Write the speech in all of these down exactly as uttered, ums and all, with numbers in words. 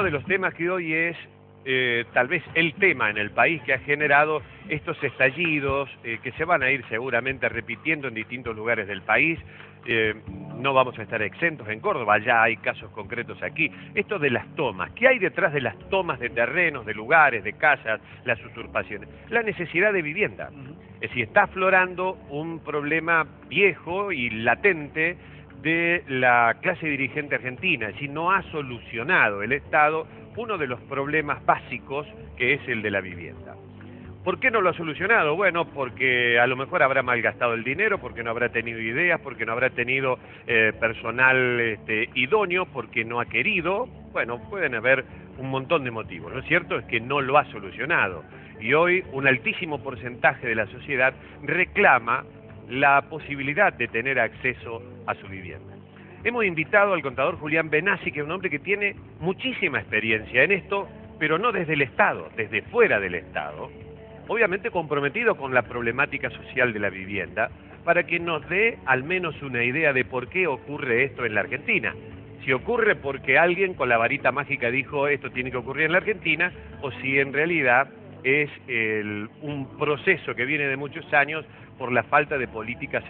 Uno de los temas que hoy es eh, tal vez el tema en el país que ha generado estos estallidos eh, que se van a ir seguramente repitiendo en distintos lugares del país. Eh, no vamos a estar exentos en Córdoba, ya hay casos concretos aquí. Esto de las tomas, ¿qué hay detrás de las tomas de terrenos, de lugares, de casas, las usurpaciones? La necesidad de vivienda. Es decir, está aflorando un problema viejo y latente de la clase dirigente argentina, es decir, no ha solucionado el Estado uno de los problemas básicos que es el de la vivienda. ¿Por qué no lo ha solucionado? Bueno, porque a lo mejor habrá malgastado el dinero, porque no habrá tenido ideas, porque no habrá tenido eh, personal este, idóneo, porque no ha querido. Bueno, pueden haber un montón de motivos. Lo cierto es que no lo ha solucionado. Y hoy un altísimo porcentaje de la sociedad reclama la posibilidad de tener acceso a su vivienda. Hemos invitado al contador Julián Benassi, que es un hombre que tiene muchísima experiencia en esto, pero no desde el Estado, desde fuera del Estado, obviamente comprometido con la problemática social de la vivienda, para que nos dé al menos una idea de por qué ocurre esto en la Argentina. Si ocurre porque alguien con la varita mágica dijo esto tiene que ocurrir en la Argentina, o si en realidad es el, un proceso que viene de muchos años por la falta de políticas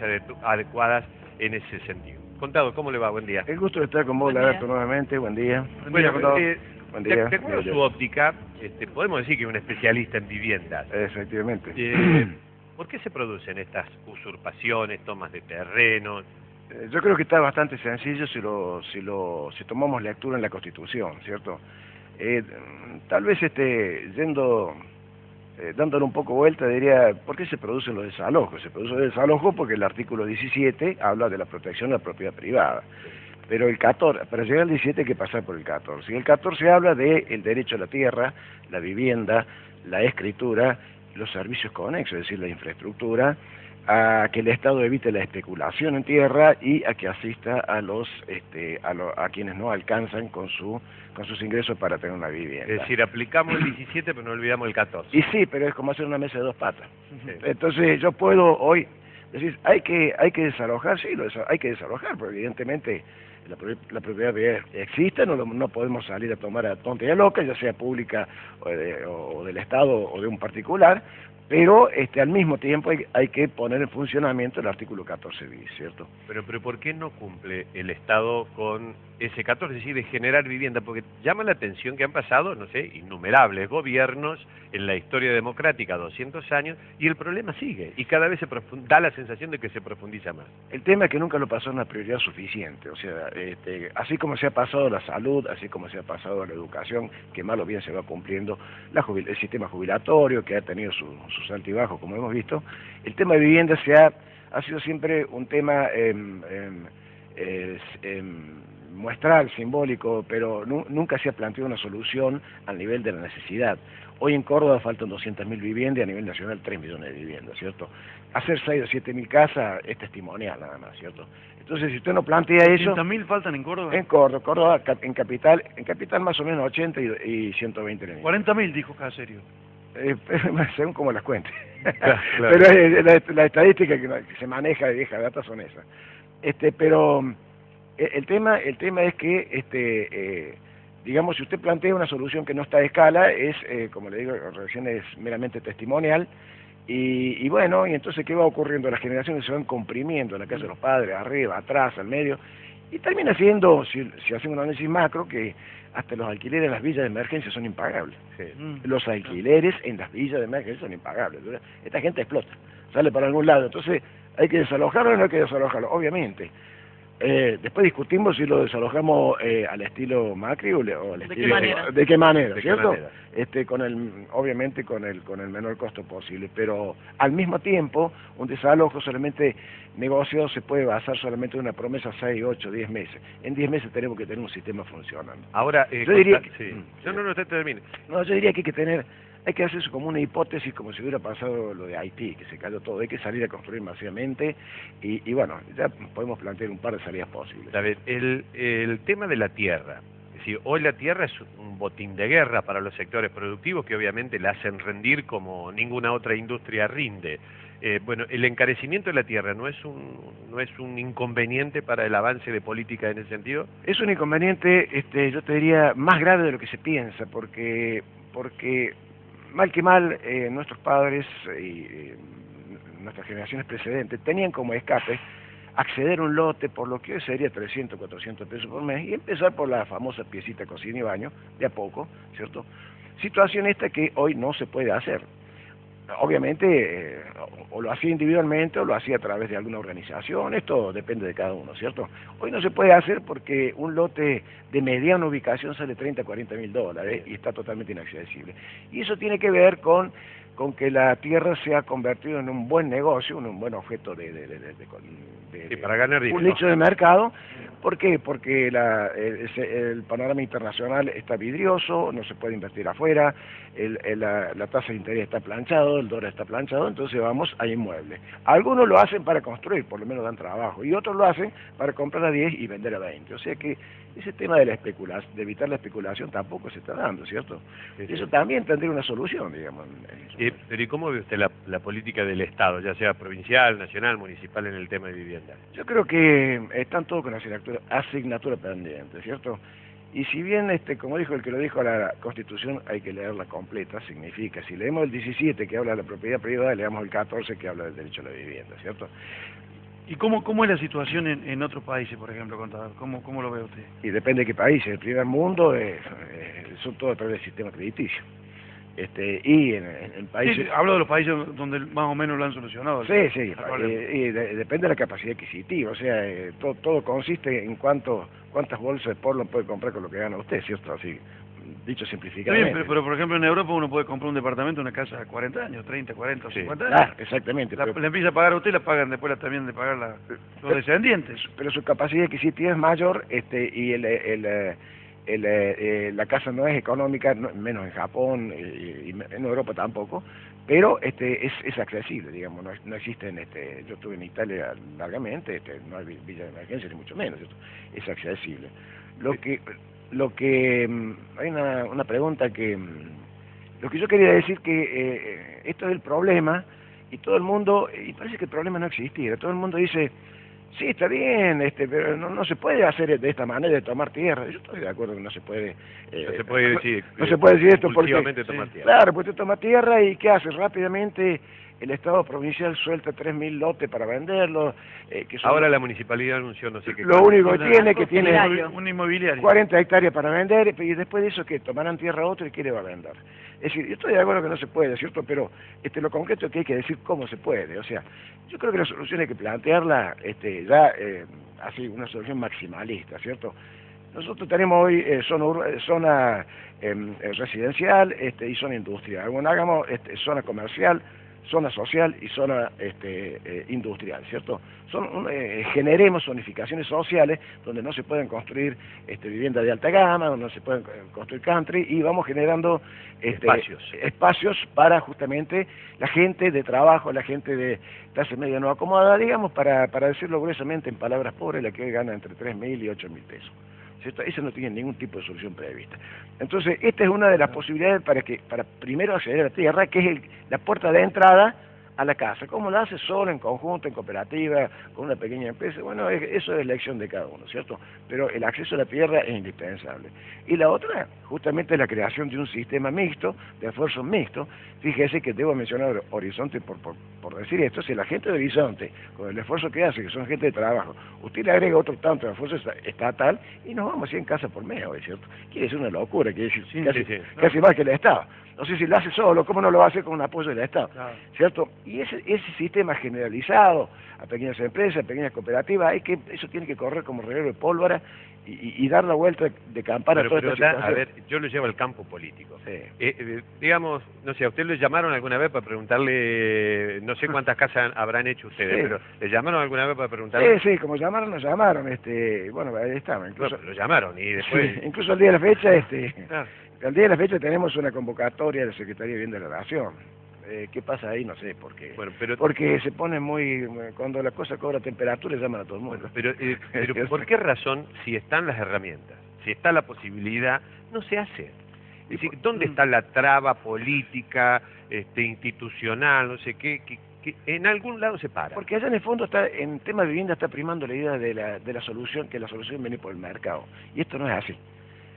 adecuadas en ese sentido. Contado, ¿cómo le va? Buen día. El gusto de estar con vos, Lagarto, nuevamente. Buen día. Bueno, buen día, eh, buen día. Te, te acuerdo su óptica, este, podemos decir que es un especialista en viviendas. Efectivamente. Eh, ¿Por qué se producen estas usurpaciones, tomas de terreno? Yo creo que está bastante sencillo si, lo, si, lo, si tomamos lectura en la Constitución, ¿cierto? Eh, tal vez este, yendo, eh, dándole un poco vuelta, diría, ¿por qué se producen los desalojos? Se producen los desalojos porque el artículo diecisiete habla de la protección de la propiedad privada. Pero el catorce, para llegar al diecisiete hay que pasar por el catorce. Y el catorce habla del derecho a la tierra, la vivienda, la escritura, los servicios conexos, es decir, la infraestructura, a que el Estado evite la especulación en tierra y a que asista a los este, a, lo, a quienes no alcanzan con su con sus ingresos para tener una vivienda. Es decir, aplicamos el diecisiete pero no olvidamos el catorce. Y sí, pero es como hacer una mesa de dos patas. Sí. Entonces yo puedo hoy decir, hay que hay que desalojar, sí, lo desa hay que desalojar, pero evidentemente la, la propiedad existe, no, no podemos salir a tomar a tontería loca, ya sea pública o, de, o del Estado o de un particular, pero este, al mismo tiempo hay, hay que poner en funcionamiento el artículo catorce bis, ¿cierto? Pero, pero ¿por qué no cumple el Estado con ese catorce, es decir, de generar vivienda? Porque llama la atención que han pasado, no sé, innumerables gobiernos en la historia democrática, doscientos años, y el problema sigue, y cada vez se da la sensación de que se profundiza más. El tema es que nunca lo pasó una prioridad suficiente, o sea, este, así como se ha pasado la salud, así como se ha pasado la educación, que mal o bien se va cumpliendo, la jubil el sistema jubilatorio que ha tenido su, su altibajos, como hemos visto, el tema de vivienda se ha, ha sido siempre un tema eh, eh, eh, eh, muestral, simbólico, pero nu nunca se ha planteado una solución al nivel de la necesidad. Hoy en Córdoba faltan doscientas mil viviendas y a nivel nacional tres millones de viviendas, ¿cierto? Hacer seis o siete mil casas es testimonial nada más, ¿cierto? Entonces, si usted no plantea eso... ¿doscientas mil faltan en Córdoba? En Córdoba, Córdoba en capital, en capital más o menos ochenta y, y ciento veinte mil. cuarenta mil dijo Caserio. Eh, según como las cuentes. Claro, claro. Pero eh, la, la estadística que, que se maneja de vieja data son esas. Este, pero eh, el tema, el tema es que, este, eh, digamos, si usted plantea una solución que no está a escala, es, eh, como le digo, recién es meramente testimonial. Y, y bueno, y entonces ¿qué va ocurriendo? Las generaciones se van comprimiendo en la casa de los padres, arriba, atrás, al medio, y termina siendo, si, si hacen un análisis macro, que hasta los alquileres en las villas de emergencia son impagables. Sí. Los alquileres en las villas de emergencia son impagables. Esta gente explota, sale para algún lado. Entonces, ¿hay que desalojarlo o no hay que desalojarlo? Obviamente. Eh, después discutimos si lo desalojamos eh, al estilo Macri o, le, o al estilo... ¿De qué manera? ¿De qué manera, ¿De cierto? Qué manera. Este, con el, obviamente con el, con el menor costo posible, pero al mismo tiempo un desalojo solamente negociado se puede basar solamente en una promesa seis, ocho, diez meses. En diez meses tenemos que tener un sistema funcionando. Ahora, eh, yo diría que, sí. Sí. Yo no, no, usted termine. No, yo diría que hay que tener... Hay que hacer eso como una hipótesis, como si hubiera pasado lo de Haití, que se cayó todo. Hay que salir a construir masivamente y, y bueno, ya podemos plantear un par de salidas posibles. A ver, el, el tema de la tierra. decir, hoy la tierra es un botín de guerra para los sectores productivos que obviamente la hacen rendir como ninguna otra industria rinde. Eh, bueno, el encarecimiento de la tierra no es un no es un inconveniente para el avance de política en ese sentido. Es un inconveniente, este, yo te diría más grave de lo que se piensa, porque porque mal que mal eh, nuestros padres y eh, nuestras generaciones precedentes tenían como escape acceder a un lote por lo que hoy sería trescientos, cuatrocientos pesos por mes y empezar por la famosa piecita cocina y baño de a poco, ¿cierto? Situación esta que hoy no se puede hacer. Obviamente, eh, o, o lo hacía individualmente o lo hacía a través de alguna organización, esto depende de cada uno, ¿cierto? Hoy no se puede hacer porque un lote de mediana ubicación sale treinta, cuarenta mil dólares y está totalmente inaccesible. Y eso tiene que ver con, con que la tierra se ha convertido en un buen negocio, en un buen objeto de... de, de, de, de, de sí, para ganar dinero. Un nicho de mercado. ¿Por qué? Porque la, el, el panorama internacional está vidrioso, no se puede invertir afuera, el, el, la, la tasa de interés está planchado, el dólar está planchado, entonces vamos a inmuebles. Algunos lo hacen para construir, por lo menos dan trabajo, y otros lo hacen para comprar a diez y vender a veinte. O sea que ese tema de la especulación, de evitar la especulación, tampoco se está dando, ¿cierto? Sí, sí. Eso también tendría una solución, digamos. Eh, pero ¿y cómo ve usted la, la política del Estado, ya sea provincial, nacional, municipal, en el tema de vivienda? Yo creo que están todos con la asignatura pendiente, ¿cierto? Y si bien, este, como dijo el que lo dijo, la Constitución hay que leerla completa, significa, si leemos el diecisiete que habla de la propiedad privada, leamos el catorce que habla del derecho a la vivienda, ¿cierto? ¿Y cómo, cómo es la situación en, en otros países, por ejemplo, contador? ¿Cómo, ¿Cómo lo ve usted? Y depende de qué país. El primer mundo es, es, son todo a través del sistema crediticio. Este, y en, en países... Sí, hablo de los países donde más o menos lo han solucionado. Sí, sí, y, y de, depende de la capacidad adquisitiva, o sea, eh, todo, todo consiste en cuánto, cuántas bolsas de porlón puede comprar con lo que gana usted, ¿cierto? Así, dicho simplificadamente. Sí, pero, pero por ejemplo en Europa uno puede comprar un departamento, una casa a cuarenta años, treinta, cuarenta, cincuenta sí, años. Ah, exactamente. La, pero... la empieza a pagar a usted y la pagan después la, también de pagar la, los descendientes. Pero su capacidad adquisitiva es mayor, este, y el... el, el El, eh, la casa no es económica, no, menos en Japón eh, y en Europa tampoco, pero este es, es accesible, digamos, no, no existen, este, yo estuve en Italia largamente, este, no hay villa de emergencia ni mucho menos, ¿cierto? Es accesible. Lo que, lo que hay una, una pregunta que, lo que yo quería decir que eh, esto es el problema y todo el mundo, y parece que el problema no existiera, todo el mundo dice... Sí, está bien, este, pero no, no se puede hacer de esta manera de tomar tierra. Yo estoy de acuerdo que no se puede... Eh, no se puede decir, no, no se puede decir esto porque... tomar tierra. Claro, pues usted toma tierra y ¿qué hace? Rápidamente el Estado provincial suelta tres mil lotes para venderlos. Eh, que son, ahora la municipalidad anunció no sé qué... Lo único que tiene que tiene un inmobiliario. cuarenta hectáreas para vender y después de eso que tomarán tierra a otro y qué le va a vender. Es decir, yo estoy de acuerdo que no se puede, ¿cierto? Pero este, lo concreto es que hay que decir cómo se puede. O sea, yo creo que la solución hay que plantearla este, ya eh, así, una solución maximalista, ¿cierto? Nosotros tenemos hoy eh, zona, zona eh, residencial este, y zona industrial. Bueno, hagamos este, zona comercial, zona social y zona este, eh, industrial, ¿cierto? Son, eh, generemos zonificaciones sociales donde no se pueden construir este, viviendas de alta gama, donde no se pueden construir country y vamos generando este, espacios. espacios para justamente la gente de trabajo, la gente de clase media no acomodada, digamos, para, para decirlo gruesamente en palabras pobres, la que hoy gana entre tres mil y ocho mil pesos. ¿Cierto? Eso no tiene ningún tipo de solución prevista. Entonces, esta es una de las posibilidades para que para primero acceder a la tierra, que es el, la puerta de entrada a la casa. ¿Cómo la hace? Solo, en conjunto, en cooperativa, con una pequeña empresa. Bueno, eso es elección de cada uno, ¿cierto? Pero el acceso a la tierra es indispensable. Y la otra, justamente, es la creación de un sistema mixto, de esfuerzos mixtos. Fíjese que debo mencionar Horizonte por, por, por decir esto. Si la gente de Horizonte, con el esfuerzo que hace, que son gente de trabajo, usted le agrega otro tanto de esfuerzo estatal y nos vamos cien casas por mes, ¿cierto? Quiere decir una locura, quiere decir sí, casi, sí, sí. casi más que el Estado. No sé si lo hace solo, ¿cómo no lo va a hacer con un apoyo del Estado? Claro. ¿Cierto? Y ese, ese sistema generalizado a pequeñas empresas, a pequeñas cooperativas, hay que, eso tiene que correr como reguero de pólvora y, y dar la vuelta de campana. Pero, a toda pero esta la, a ver, yo lo llevo al campo político. Sí. Eh, eh, digamos, no sé, a usted le llamaron alguna vez para preguntarle, no sé cuántas casas habrán hecho ustedes, sí. pero ¿le llamaron alguna vez para preguntarle? Sí, sí, como llamaron, nos llamaron. este Bueno, ahí estamos. Incluso... Bueno, lo llamaron y después... Sí, incluso el día de la fecha... este ah. Al día de la fecha tenemos una convocatoria de la Secretaría de Vivienda de la Nación. Eh, ¿Qué pasa ahí? No sé, porque, bueno, pero, porque se pone muy... Cuando la cosa cobra temperatura, llaman a todo el mundo. Bueno, pero, eh, pero ¿por qué razón, si están las herramientas, si está la posibilidad, no se hace. Es decir, ¿dónde está la traba política, este, institucional, no sé qué, qué, qué? En algún lado se para. Porque allá en el fondo, está en tema de vivienda, está primando la idea de la, de la solución, que la solución viene por el mercado. Y esto no es así.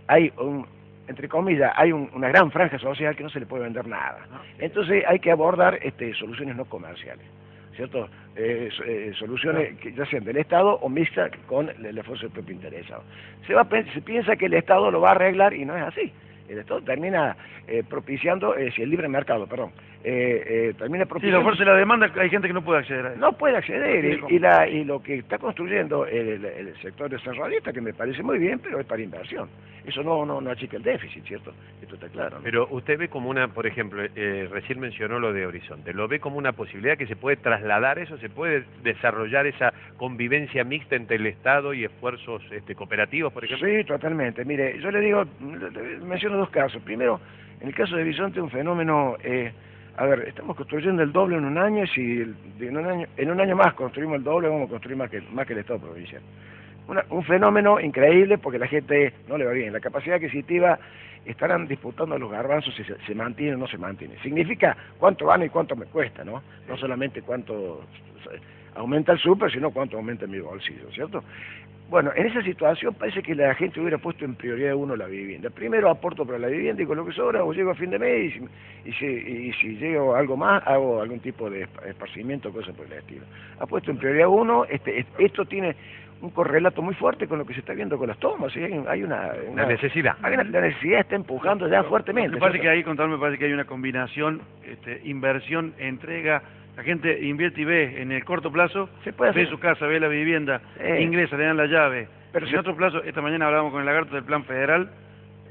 Hay un... entre comillas, hay un, una gran franja social que no se le puede vender nada. Entonces hay que abordar este, soluciones no comerciales, ¿cierto? Eh, eh, soluciones que ya sean del Estado o mixtas con el esfuerzo del propio interesado. Se, va, se piensa que el Estado lo va a arreglar y no es así. El Estado termina eh, propiciando, eh, si el libre mercado, perdón, eh, eh, termina propiciando... Sí, la fuerza de la demanda, hay gente que no puede acceder a eso. No puede acceder, y, y, la, y lo que está construyendo el, el sector desarrollista, que me parece muy bien, pero es para inversión. Eso no, no, no achica el déficit, ¿cierto? Esto está claro, ¿no? Pero usted ve como una, por ejemplo, eh, recién mencionó lo de Horizonte, ¿lo ve como una posibilidad que se puede trasladar eso, se puede desarrollar esa convivencia mixta entre el Estado y esfuerzos este, cooperativos, por ejemplo? Sí, totalmente. Mire, yo le digo, menciono dos casos. Primero, en el caso de Horizonte, un fenómeno... Eh, a ver, estamos construyendo el doble en un año, y si en un año, en un año más construimos el doble, vamos a construir más que, más que el Estado provincial. Una, un fenómeno increíble porque la gente no le va bien. La capacidad adquisitiva, estarán disputando a los garbanzos si se, se mantiene o no se mantiene. Significa cuánto gano y cuánto me cuesta, ¿no? No solamente cuánto aumenta el súper, sino cuánto aumenta mi bolsillo, ¿cierto? Bueno, en esa situación parece que la gente hubiera puesto en prioridad uno la vivienda. Primero aporto para la vivienda y con lo que sobra o llego a fin de mes y si, y si, y si llego a algo más hago algún tipo de esparcimiento o cosas por el estilo. Ha puesto en prioridad uno, este, esto tiene un correlato muy fuerte con lo que se está viendo con las tomas, ¿sí? Hay una, una, una necesidad. Hay una, la necesidad está empujando ya fuertemente. Me parece, ¿cierto?, que ahí, contarme, me parece que hay una combinación, este, inversión, entrega. La gente invierte y ve en el corto plazo, se puede hacer. Ve su casa, ve la vivienda, eh. ingresa, le dan la llave. Pero en se... otro plazo, esta mañana hablábamos con el Lagarto del Plan Federal,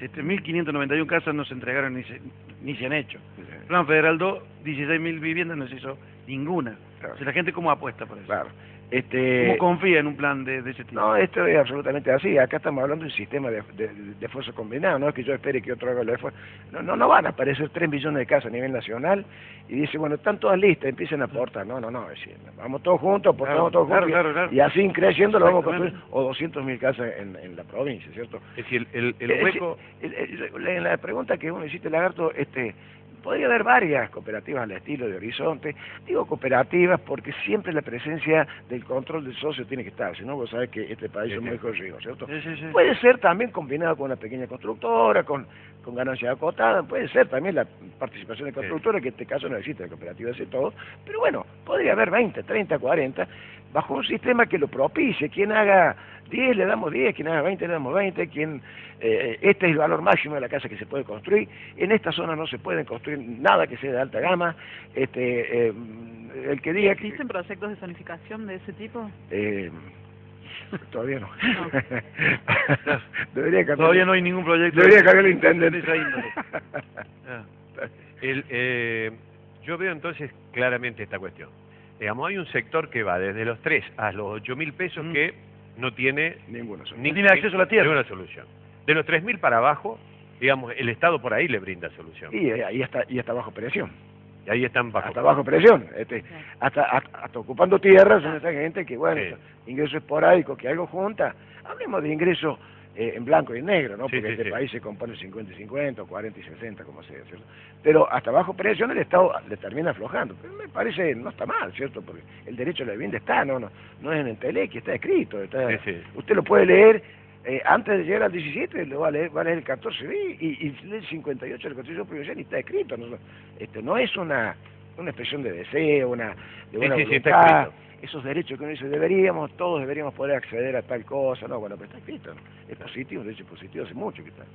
este, mil quinientos noventa y uno casas no se entregaron ni se, ni se han hecho. Sí, sí. Plan Federal dos, dieciséis mil viviendas no se hizo ninguna. Claro. O sea, la gente cómo apuesta por eso. Claro. Este... ¿Cómo confía en un plan de, de ese tipo? No, esto es absolutamente así. Acá estamos hablando de un sistema de, de, de esfuerzo combinado, no es que yo espere que otro haga el esfuerzo. No, no, no van a aparecer tres millones de casas a nivel nacional y dice, bueno, están todas listas, empiecen a aportar. No, no, no, es decir, vamos todos juntos, aportamos claro, todos claro, juntos. Claro, claro. Y así creciendo lo vamos a construir, o doscientas mil casas en, en la provincia, ¿cierto? Es decir, el, el, el hueco... El, el, el, en la pregunta que uno hiciste, Lagarto, este... podría haber varias cooperativas al estilo de Horizonte. Digo cooperativas porque siempre la presencia del control del socio tiene que estar. Si no, vos sabés que este país sí, es muy corrido, ¿cierto? Sí, sí, sí. Puede ser también combinado con una pequeña constructora, con, con ganancia acotada. Puede ser también la participación de constructora, sí, que en este caso no existe, la cooperativa hace todo. Pero bueno, podría haber veinte, treinta, cuarenta, bajo un sistema que lo propicie. Quien haga diez le damos diez, quien haga veinte le damos veinte, quien... Eh, este es el valor máximo de la casa que se puede construir. En esta zona no se pueden construir nada que sea de alta gama. Este, eh, el que diga que... ¿Existen proyectos de zonificación de ese tipo? Eh, todavía no. no. Debería cambiar. Todavía no hay ningún proyecto. Debería cambiar el intendente. el, eh, yo veo entonces claramente esta cuestión. Digamos, hay un sector que va desde los tres a los ocho mil pesos mm. que no tiene ninguna solución. Ni tiene acceso a la tierra. Ninguna solución. De los tres mil para abajo... digamos, el Estado por ahí le brinda solución. Y ahí está, y está bajo presión. Y ahí están bajo Hasta bajo presión. Este, sí. hasta, hasta, hasta ocupando tierras, son esta gente que, bueno, sí. ingreso esporádico, que algo junta. Hablemos de ingreso eh, en blanco y en negro, ¿no? Sí, porque sí, este sí. país se compone cincuenta y cincuenta, cuarenta y sesenta, como sea, ¿cierto? Pero hasta bajo presión el Estado le termina aflojando. Pero me parece, no está mal, ¿cierto? Porque el derecho a la vivienda está, no no, no es en el telequi, está escrito. Está, sí, sí. Usted lo puede leer. Eh, antes de llegar al diecisiete, lo va a leer, va a leer el catorce y, y el cincuenta y ocho del Constitución Provincial y está escrito. No, esto no es una, una expresión de deseo, una, de una sí, voluntad. Sí, esos derechos que uno dice, deberíamos, todos deberíamos poder acceder a tal cosa. No, bueno, pero está escrito, ¿no? Es positivo, de hecho, positivo hace mucho que está.